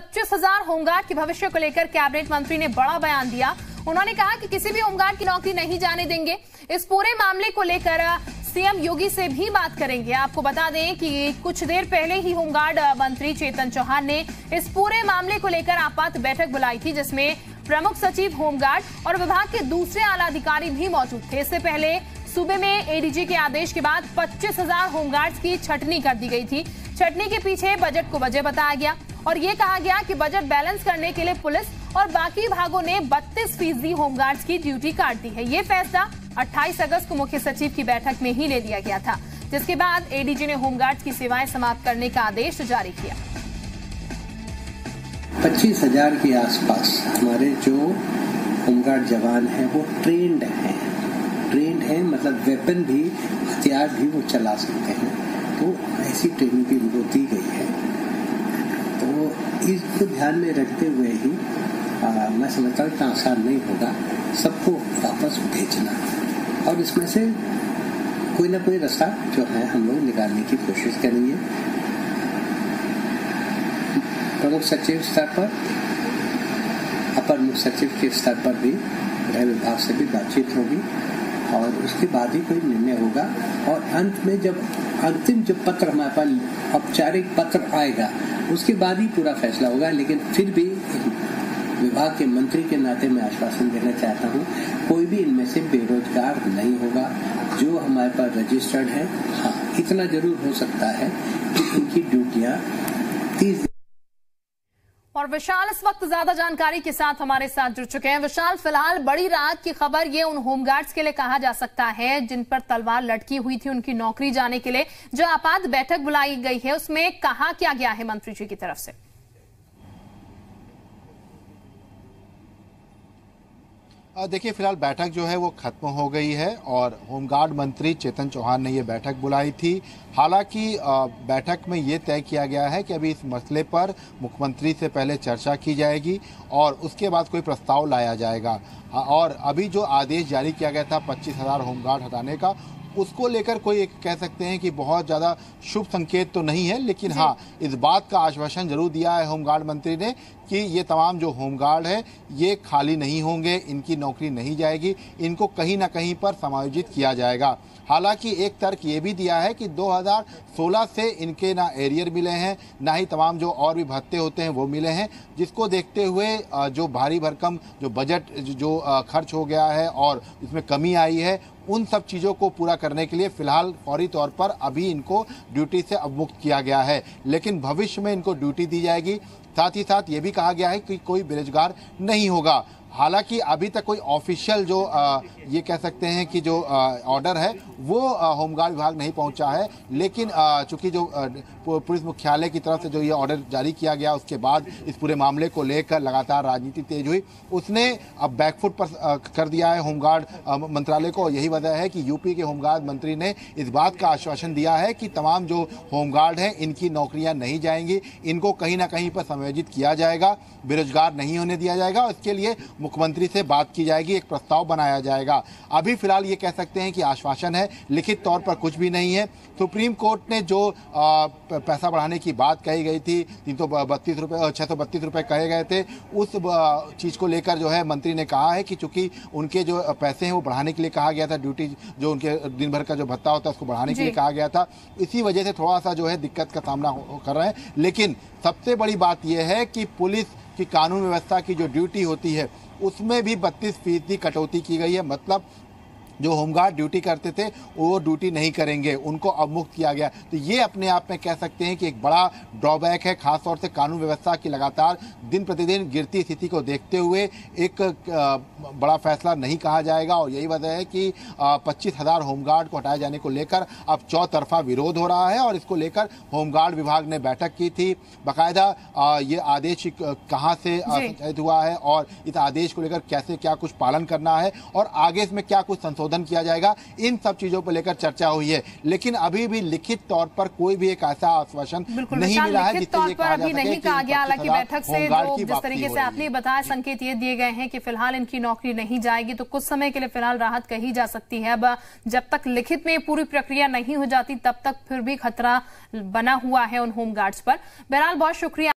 25,000 home guard के भविष्य को लेकर कैबिनेट मंत्री ने बड़ा बयान दिया। उन्होंने कहा कि किसी भी होमगार्ड की नौकरी नहीं जाने देंगे। इस पूरे मामले को लेकर सीएम योगी से भी बात करेंगे। आपको बता दें कि कुछ देर पहले ही होमगार्ड मंत्री चेतन चौहान ने इस पूरे मामले को लेकर आपात बैठक बुलाई थी, जिसमें प्रमुख सचिव होमगार्ड और विभाग के दूसरे आला अधिकारी भी मौजूद थे। इससे पहले सूबे में एडीजी के आदेश के बाद 25,000 होमगार्ड्स की छंटनी कर दी गई थी। छंटनी के पीछे बजट को वजह बताया गया और ये कहा गया कि बजट बैलेंस करने के लिए पुलिस और बाकी विभागों ने 32% होमगार्ड्स की ड्यूटी काट दी है। ये फैसला 28 अगस्त को मुख्य सचिव की बैठक में ही ले लिया गया था, जिसके बाद एडीजी ने होमगार्ड्स की सेवाएं समाप्त करने का आदेश जारी किया। 25,000 के आसपास हमारे जो होमगार्ड जवान हैं वो ट्रेंड हैं मतलब वेपन भी, हथियार भी वो चला सकते हैं, तो ऐसी ट्रेनिंग भी उनको दी गई है। तो इसको ध्यान में रखते हुए ही मैं समझता हूँ इतना आसान नहीं होगा सबको वापस भेजना, और इसमें से कोई ना कोई रास्ता जो है हम लोग निकालने की कोशिश करेंगे। प्रमुख सचिव स्तर पर, अपर मुख्य सचिव के स्तर पर भी गृह विभाग से भी बातचीत होगी और उसके बाद ही कोई निर्णय होगा। और अंत में जब अंतिम जो पत्र हमारे पास औपचारिक पत्र आएगा उसके बाद ही पूरा फैसला होगा। लेकिन फिर भी विभाग के मंत्री के नाते मैं आश्वासन देना चाहता हूँ, कोई भी इनमें से बेरोजगार नहीं होगा जो हमारे पास रजिस्टर्ड है। हाँ, इतना जरूर हो सकता है कि इनकी ड्यूटियाँ 30। और विशाल इस वक्त ज्यादा जानकारी के साथ हमारे साथ जुड़ चुके हैं। विशाल, फिलहाल बड़ी राहत की खबर ये उन होमगार्ड्स के लिए कहा जा सकता है जिन पर तलवार लटकी हुई थी। उनकी नौकरी जाने के लिए जो आपात बैठक बुलाई गई है उसमें कहा क्या गया है मंत्री जी की तरफ से? देखिए, फिलहाल बैठक जो है वो खत्म हो गई है और होमगार्ड मंत्री चेतन चौहान ने ये बैठक बुलाई थी। हालांकि बैठक में ये तय किया गया है कि अभी इस मसले पर मुख्यमंत्री से पहले चर्चा की जाएगी और उसके बाद कोई प्रस्ताव लाया जाएगा। और अभी जो आदेश जारी किया गया था 25,000 होमगार्ड हटाने का, उसको लेकर कोई एक कह सकते हैं कि बहुत ज़्यादा शुभ संकेत तो नहीं है, लेकिन हाँ, इस बात का आश्वासन जरूर दिया है होमगार्ड मंत्री ने कि ये तमाम जो होमगार्ड है ये खाली नहीं होंगे, इनकी नौकरी नहीं जाएगी, इनको कहीं ना कहीं पर समायोजित किया जाएगा। हालांकि एक तर्क ये भी दिया है कि 2016 से इनके ना एरियर मिले हैं, ना ही तमाम जो और भी भत्ते होते हैं वो मिले हैं, जिसको देखते हुए जो भारी भरकम जो बजट जो खर्च हो गया है और इसमें कमी आई है, उन सब चीज़ों को पूरा करने के लिए फिलहाल फौरी तौर पर अभी इनको ड्यूटी से अवमुक्त किया गया है, लेकिन भविष्य में इनको ड्यूटी दी जाएगी। साथ ही साथ ये भी कहा गया है कि कोई बेरोजगार नहीं होगा। हालांकि अभी तक कोई ऑफिशियल जो ये कह सकते हैं कि जो ऑर्डर है वो होमगार्ड विभाग नहीं पहुंचा है, लेकिन चूंकि जो पुलिस मुख्यालय की तरफ से जो ये ऑर्डर जारी किया गया उसके बाद इस पूरे मामले को लेकर लगातार राजनीति तेज हुई, उसने अब बैकफुट पर कर दिया है होमगार्ड मंत्रालय को। यही वजह है कि यूपी के होमगार्ड मंत्री ने इस बात का आश्वासन दिया है कि तमाम जो होमगार्ड हैं इनकी नौकरियाँ नहीं जाएंगी, इनको कहीं ना कहीं पर समायोजित किया जाएगा, बेरोजगार नहीं होने दिया जाएगा। उसके लिए मुख्यमंत्री से बात की जाएगी, एक प्रस्ताव बनाया जाएगा। अभी फिलहाल ये कह सकते हैं कि आश्वासन है, लिखित तौर पर कुछ भी नहीं है। सुप्रीम कोर्ट ने जो पैसा बढ़ाने की बात कही गई थी, 632 रुपये कहे गए थे, उस चीज़ को लेकर जो है मंत्री ने कहा है कि चूंकि उनके जो पैसे हैं वो बढ़ाने के लिए कहा गया था, ड्यूटी जो उनके दिन भर का जो भत्ता होता है उसको बढ़ाने के लिए कहा गया था, इसी वजह से थोड़ा सा जो है दिक्कत का सामना कर रहे हैं। लेकिन सबसे बड़ी बात यह है कि पुलिस की कानून व्यवस्था की जो ड्यूटी होती है उसमें भी 32% कटौती की गई है। मतलब जो होमगार्ड ड्यूटी करते थे वो ड्यूटी नहीं करेंगे, उनको अवमुक्त किया गया। तो ये अपने आप में कह सकते हैं कि एक बड़ा ड्रॉबैक है, खासतौर से कानून व्यवस्था की लगातार दिन प्रतिदिन गिरती स्थिति को देखते हुए एक बड़ा फैसला नहीं कहा जाएगा। और यही वजह है कि 25,000 होमगार्ड को हटाए जाने को लेकर अब चौतरफा विरोध हो रहा है और इसको लेकर होमगार्ड विभाग ने बैठक की थी। बाकायदा ये आदेश कहाँ से संचालित हुआ है और इस आदेश को लेकर कैसे क्या कुछ पालन करना है और आगे इसमें क्या कुछ संशोधन किया जाएगा, इन सब चीजों पर लेकर चर्चा हुई है। लेकिन अभी भी लिखित तौर पर कोई भी एक ऐसा आश्वासन नहीं मिला है जिससे ये कहा जा सके नहीं कहा गया। हालांकि बैठक से जिस तरीके से आपने बताया संकेत ये दिए गए हैं कि फिलहाल इनकी नौकरी नहीं जाएगी, तो कुछ समय के लिए फिलहाल राहत कही जा सकती है। अब जब तक लिखित में पूरी प्रक्रिया नहीं हो जाती तब तक फिर भी खतरा बना हुआ है उन होमगार्ड्स पर। बहरहाल, बहुत शुक्रिया।